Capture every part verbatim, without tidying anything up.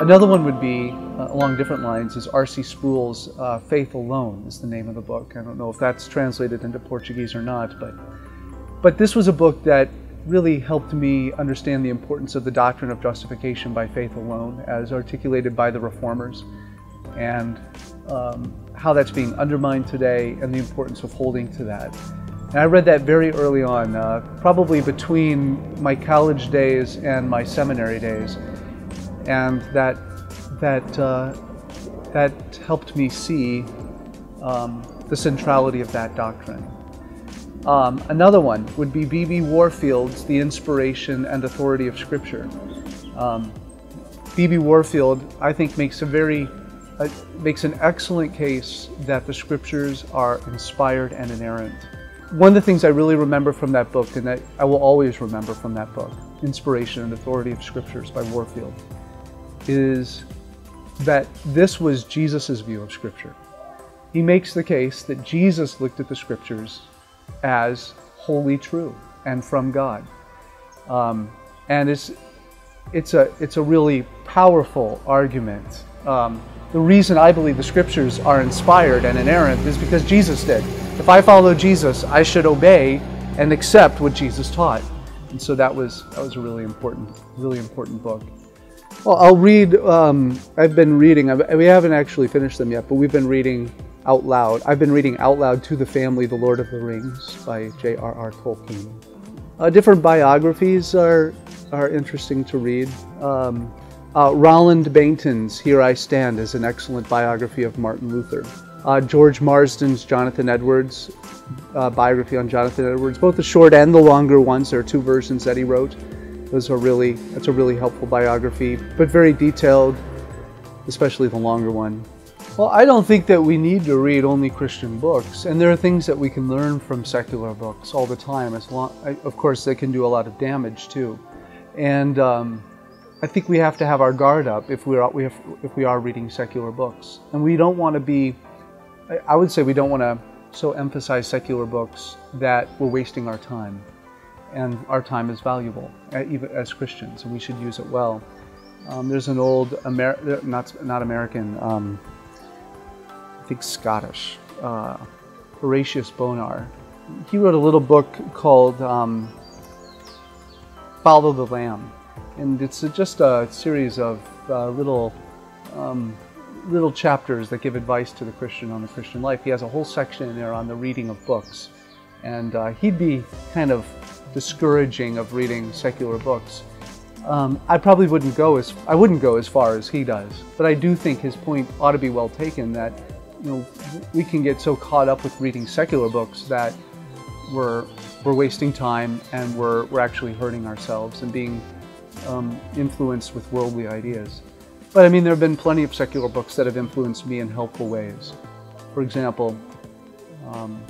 Another one would be, uh, along different lines, is R C Sproul's uh, Faith Alone is the name of the book. I don't know if that's translated into Portuguese or not, but, but this was a book that really helped me understand the importance of the doctrine of justification by faith alone as articulated by the Reformers, and um, how that's being undermined today and the importance of holding to that. And I read that very early on, uh, probably between my college days and my seminary days. And that that uh, that helped me see um, the centrality of that doctrine. Um, another one would be B B Warfield's The Inspiration and Authority of Scripture. Um, B B Warfield, I think, makes a very uh, makes an excellent case that the Scriptures are inspired and inerrant. One of the things I really remember from that book, and that I will always remember from that book, Inspiration and Authority of Scriptures by Warfield, is that this was Jesus's view of Scripture. He makes the case that Jesus looked at the Scriptures as wholly true and from God, um, and it's it's a it's a really powerful argument. Um, the reason I believe the Scriptures are inspired and inerrant is because Jesus did. If I follow Jesus, I should obey and accept what Jesus taught, and so that was that was a really important really important book. Well, I'll read, um, I've been reading, I've, we haven't actually finished them yet, but we've been reading out loud. I've been reading out loud to the family, The Lord of the Rings by J R R Tolkien. Uh, different biographies are, are interesting to read. Um, uh, Roland Bainton's Here I Stand is an excellent biography of Martin Luther. Uh, George Marsden's Jonathan Edwards, uh, biography on Jonathan Edwards, both the short and the longer ones. There are two versions that he wrote. Those are really, that's a really helpful biography, but very detailed, especially the longer one. Well, I don't think that we need to read only Christian books, and there are things that we can learn from secular books all the time. As long, of course, they can do a lot of damage too. And um, I think we have to have our guard up if we are we have, if we are reading secular books, and we don't want to be. I would say we don't want to so emphasize secular books that we're wasting our time. And our time is valuable, even as Christians, and we should use it well. Um, there's an old, Ameri not, not American, um, I think Scottish, uh, Horatius Bonar. He wrote a little book called um, Follow the Lamb. And it's just a series of uh, little, um, little chapters that give advice to the Christian on the Christian life. He has a whole section in there on the reading of books. And uh, he'd be kind of discouraging of reading secular books. Um, I probably wouldn't go as I wouldn't go as far as he does, but I do think his point ought to be well taken. That you know we can get so caught up with reading secular books that we're we're wasting time and we're we're actually hurting ourselves and being um, influenced with worldly ideas. But I mean, there have been plenty of secular books that have influenced me in helpful ways. For example. Um,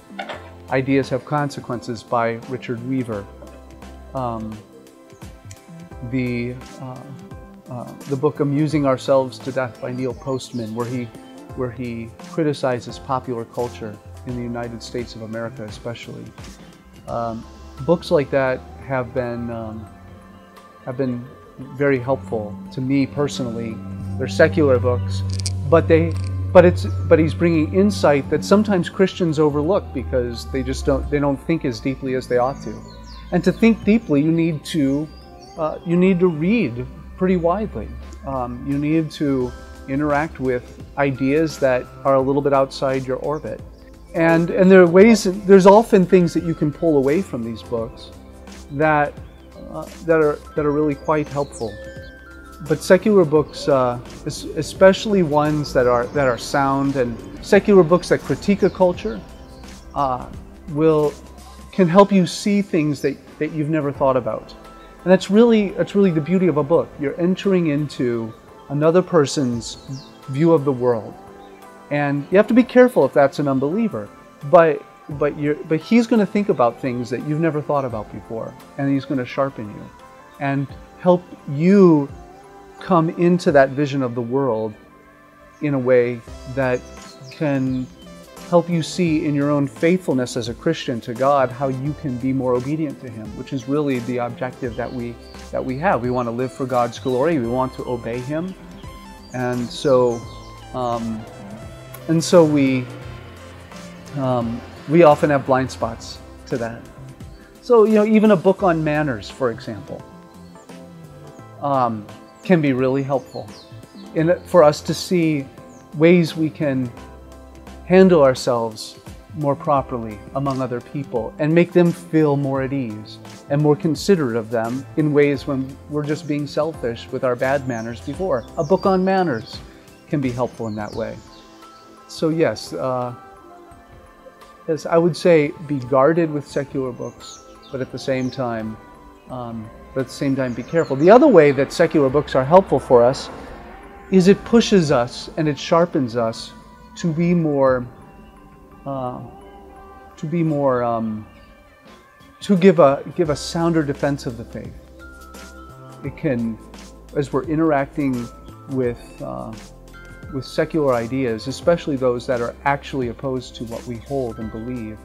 Ideas Have Consequences by Richard Weaver. Um, the, uh, uh, the book Amusing Ourselves to Death by Neil Postman, where he, where he criticizes popular culture in the United States of America especially. Um, books like that have been, um, have been very helpful to me personally. They're secular books, but they But it's but he's bringing insight that sometimes Christians overlook because they just don't they don't think as deeply as they ought to, and to think deeply you need to uh, you need to read pretty widely. Um, you need to interact with ideas that are a little bit outside your orbit, and and there are ways there's often things that you can pull away from these books that uh, that are that are really quite helpful. But secular books, uh, especially ones that are that are sound and secular books that critique a culture, uh, will can help you see things that that you've never thought about. And that's really, that's really the beauty of a book. You're entering into another person's view of the world. And you have to be careful if that's an unbeliever, but but you're but he's going to think about things that you've never thought about before, and he's going to sharpen you and help you come into that vision of the world in a way that can help you see in your own faithfulness as a Christian to God how you can be more obedient to Him, which is really the objective that we that we have. We want to live for God's glory. We want to obey Him, and so um, and so we um, we often have blind spots to that. So you know, even a book on manners, for example, um, can be really helpful in for us to see ways we can handle ourselves more properly among other people and make them feel more at ease and more considerate of them in ways when we're just being selfish with our bad manners before. A book on manners can be helpful in that way. So yes, uh, yes I would say be guarded with secular books, but at the same time, um, but at the same time be careful. The other way that secular books are helpful for us is it pushes us and it sharpens us to be more, uh, to be more, um, to give a give a sounder defense of the faith. It can, as we're interacting with uh, with secular ideas, especially those that are actually opposed to what we hold and believe,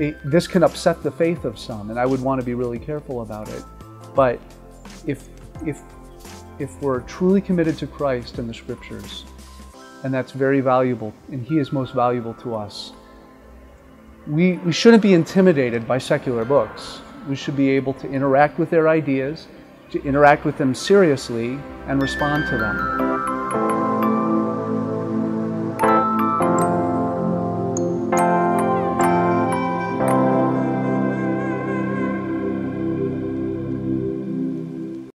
it, this can upset the faith of some, and I would want to be really careful about it. But if if if we're truly committed to Christ and the Scriptures, and that's very valuable, and He is most valuable to us. We, we shouldn't be intimidated by secular books. We should be able to interact with their ideas, to interact with them seriously, and respond to them.